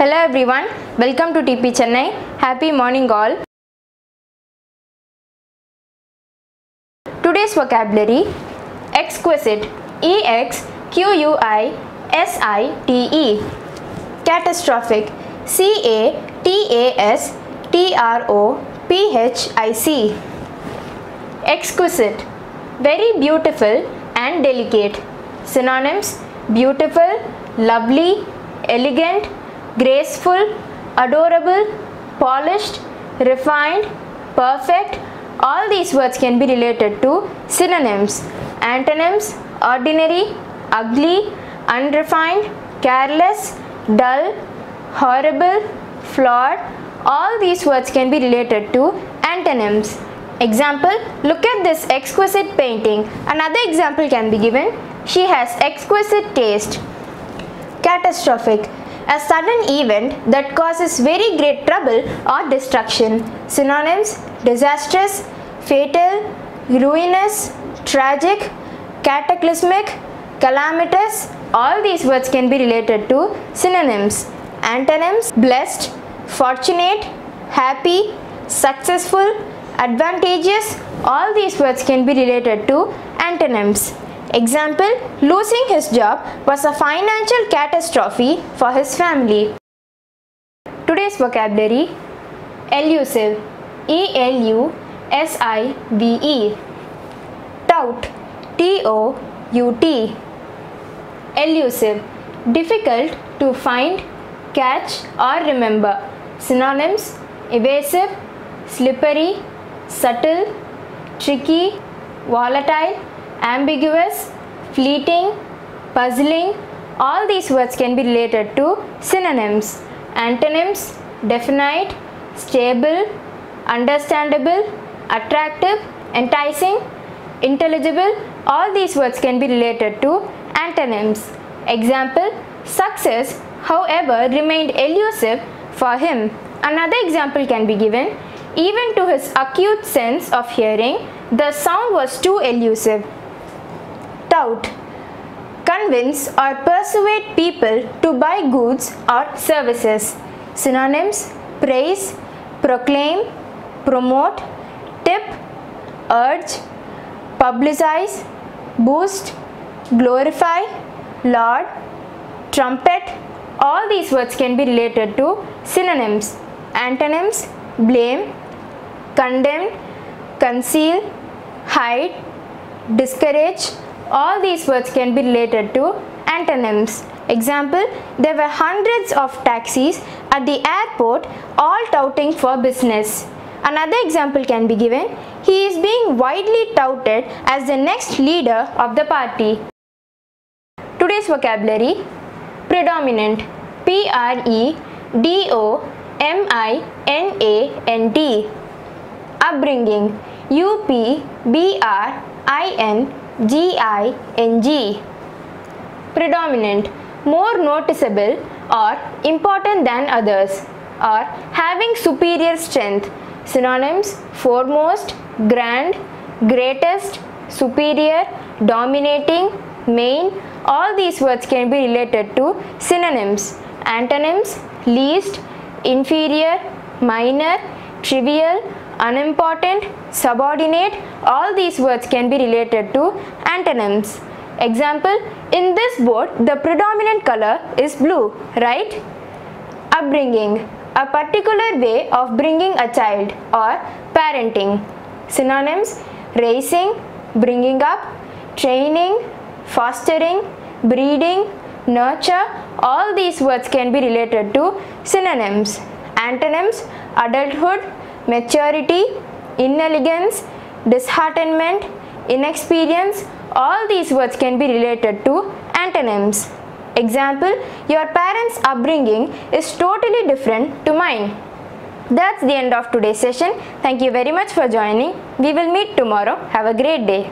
Hello everyone, welcome to TP Chennai. Happy morning all. Today's vocabulary: exquisite, EXQUISITE, catastrophic, CATASTROPHIC, exquisite, very beautiful and delicate. Synonyms: beautiful, lovely, elegant, graceful, adorable, polished, refined, perfect. All these words can be related to synonyms. Antonyms: ordinary, ugly, unrefined, careless, dull, horrible, flawed. All these words can be related to antonyms. Example: look at this exquisite painting. Another example can be given: she has exquisite taste. Catastrophic: a sudden event that causes very great trouble or destruction. Synonyms: disastrous, fatal, ruinous, tragic, cataclysmic, calamitous. All these words can be related to synonyms. Antonyms: blessed, fortunate, happy, successful, advantageous. All these words can be related to antonyms. Example: losing his job was a financial catastrophe for his family. Today's vocabulary: elusive, ELUSIVE, tout, TOUT, elusive, difficult to find, catch or remember. Synonyms: evasive, slippery, subtle, tricky, volatile, ambiguous, fleeting, puzzling. All these words can be related to synonyms. Antonyms: definite, stable, understandable, attractive, enticing, intelligible. All these words can be related to antonyms. Example: success, however, remained elusive for him. Another example can be given: even to his acute sense of hearing, the sound was too elusive. Tout, convince or persuade people to buy goods or services. Synonyms: praise, proclaim, promote, tip, urge, publicize, boost, glorify, laud, trumpet. All these words can be related to synonyms. Antonyms: blame, condemn, conceal, hide, discourage. All these words can be related to antonyms. Example: there were hundreds of taxis at the airport, all touting for business. Another example can be given: he is being widely touted as the next leader of the party. Today's vocabulary: predominant, PREDOMINANT, upbringing, UPBRINGING, predominant, more noticeable or important than others, or having superior strength. Synonyms: foremost, grand, greatest, superior, dominating, main. All these words can be related to synonyms. Antonyms: least, inferior, minor, trivial, unimportant, subordinate. All these words can be related to antonyms. Example: in this boat, the predominant color is blue, right? Upbringing, a particular way of bringing a child or parenting. Synonyms: raising, bringing up, training, fostering, breeding, nurture. All these words can be related to synonyms. Antonyms: adulthood, maturity, inelegance, disheartenment, inexperience. All these words can be related to antonyms. Example: your parents' upbringing is totally different to mine. That's the end of today's session. Thank you very much for joining. We will meet tomorrow. Have a great day.